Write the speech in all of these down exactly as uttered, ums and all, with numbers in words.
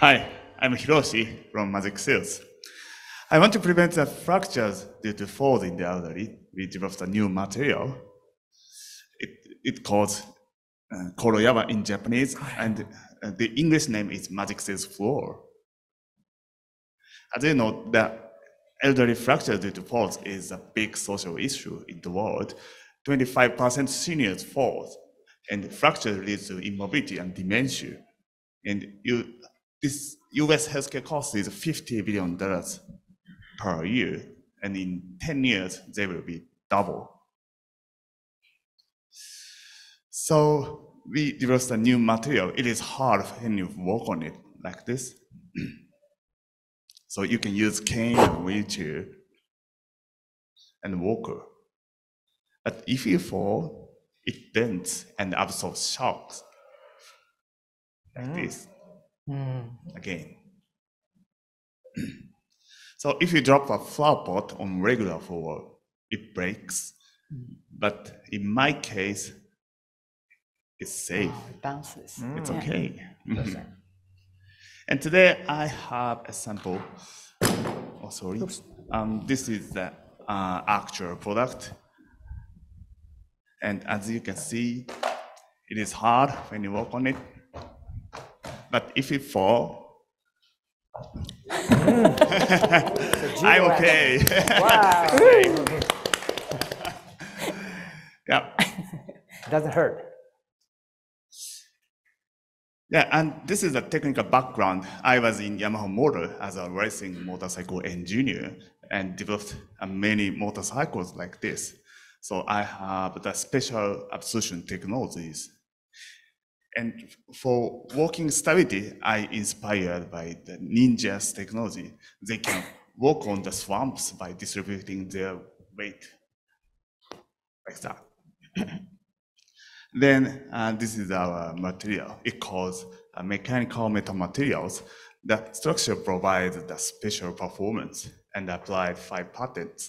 Hi, I'm Hiroshi from Magic Shields. I want to prevent the fractures due to falls in the elderly. We developed a new material. It, it called uh, Korojawa in Japanese, and uh, the English name is Magic Shields Floor. As you know, the elderly fracture due to falls is a big social issue in the world. twenty-five percent seniors fall, and fracture leads to immobility and dementia. And you, this U S healthcare cost is fifty billion dollars per year, and in ten years, they will be double. So we developed a new material. It is hard when you work on it like this. So you can use cane, wheelchair, and walker. But if you fall, it bends and absorbs shocks like mm. this mm. again. So if you drop a flower pot on regular floor, it breaks. Mm. But in my case, it's safe. Oh, it bounces. Mm. It's okay. Yeah. And today I have a sample. Oh, sorry. Um, this is the uh, actual product. And as you can see, it is hard when you work on it. But if you fall, mm. I'm okay. Wow. Yeah. Doesn't hurt. Yeah, and this is a technical background. I was in Yamaha Motor as a racing motorcycle engineer and developed many motorcycles like this. So I have the special absorption technologies. And for working stability, I inspired by the ninjas technology. They can walk on the swamps by distributing their weight like that. Then uh, this is our material. It calls uh, mechanical metamaterials. The structure provides the special performance and applied five patents.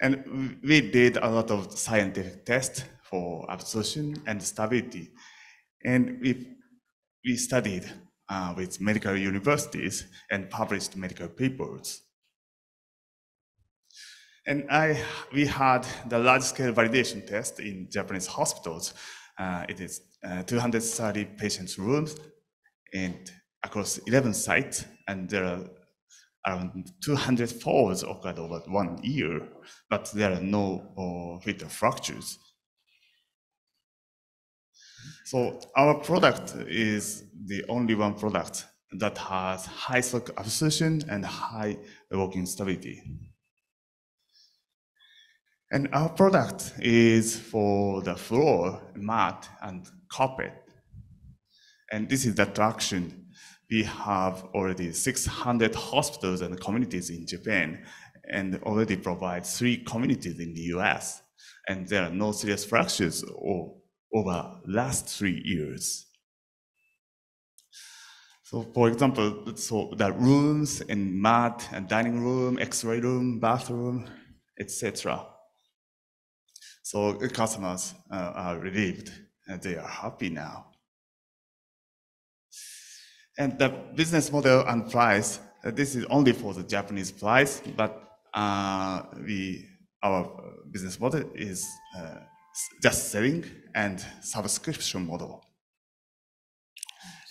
And we did a lot of scientific tests for absorption and stability. And we, we studied uh, with medical universities and published medical papers. And I, we had the large-scale validation test in Japanese hospitals. Uh, it is uh, two hundred thirty patients' rooms and across eleven sites, and there are around two hundred falls occurred over one year, but there are no uh, fatal fractures. So our product is the only one product that has high shock absorption and high working stability. And our product is for the floor, mat, and carpet. And this is the traction. We have already six hundred hospitals and communities in Japan, and already provide three communities in the U S. And there are no serious fractures or, over the last three years. So for example, so the rooms in mat and dining room, x-ray room, bathroom, et cetera. So customers uh, are relieved and they are happy now. And the business model and price, uh, this is only for the Japanese price, but uh, we, our business model is uh, just selling and subscription model.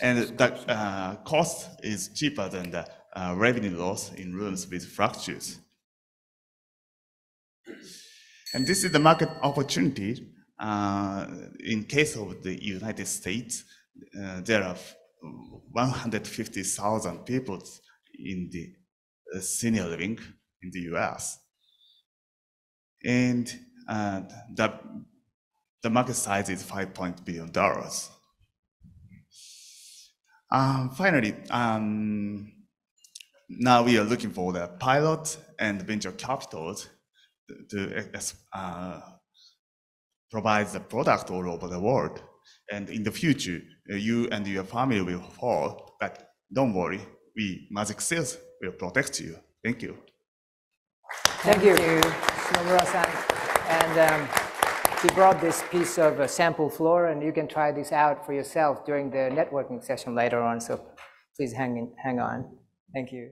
And the uh, cost is cheaper than the uh, revenue loss in rooms with fractures. And this is the market opportunity. Uh, in case of the United States, uh, there are one hundred fifty thousand people in the uh, senior living in the U S. And uh, the, the market size is five point billion dollars. Um, finally, um, now we are looking for the pilot and venture capitals to uh, provide the product all over the world. And in the future, you and your family will fall, but don't worry, we, Magic Shields, will protect you. Thank you. Thank you, Murasame. And um, He brought this piece of uh, sample floor, and you can try this out for yourself during the networking session later on. So please hang in, hang on. Thank you.